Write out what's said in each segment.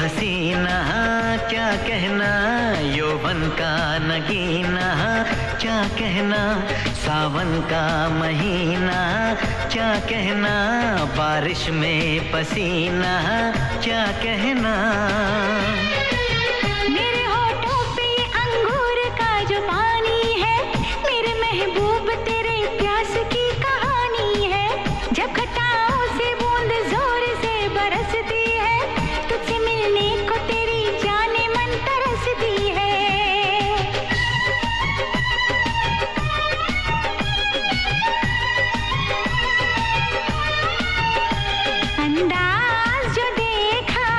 हसीना क्या कहना, यौवन का नगीना क्या कहना, सावन का महीना क्या कहना, बारिश में पसीना क्या कहना। मेरे होठों पे अंगूर का जो पानी है, मेरे महबूब तेरे प्यास की कहानी है। जब खटाओं से बूंद जोर से बरसती, मिलने को तेरी जाने मन तरसती है। अंदाज जो देखा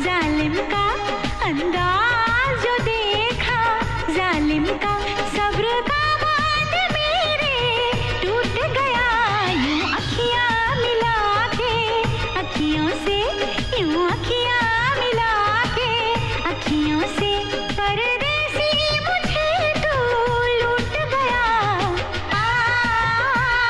जालिम का, अंदाज जो देखा जालिम का, सब्र का बांध मेरे टूट गया। यूं अखियां मिला के, अखियों से यूं अखियां मिला के, अखियों से परदेसी मुझे तू लूट गया। आ, आ, आ,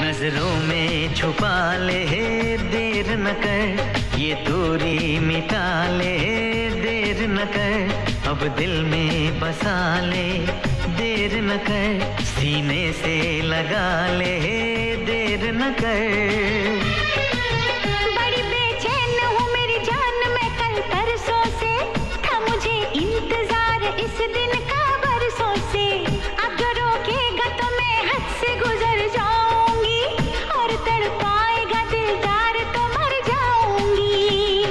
नजरों में छुपा ले, देर न कर, ये दूरी मिटा ले, देर न कर, अब दिल में बसा ले, देर न कर, सीने से लगा ले, देर न कर। बड़ी बेचैन हूँ मेरी जान मैं कल परसों से, था मुझे इंतजार इस दिन का बरसों से। अब जो रोकेगा तो मैं हद से गुजर जाऊँ, पाएगा दिलदार तो मर जाऊंगी।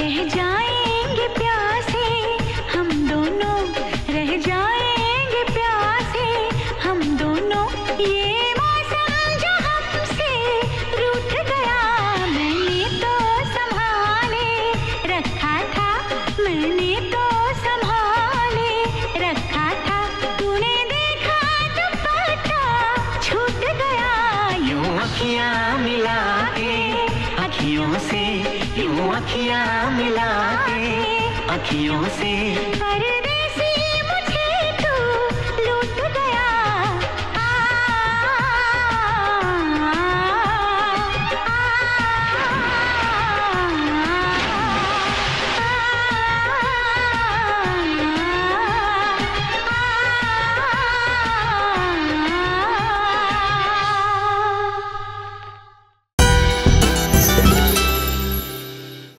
रह जाएंगे प्यासे हम दोनों, रह जाएंगे प्यासे हम दोनों, ये मौसम जो हमसे रूठ गया। मैंने तो संभाले रखा था, मैंने तो रखा था, तूने देखा तो पता छूट गया। यूं अखियां मिला के, अखियों से यूं अखियां मिला के, अखियों से।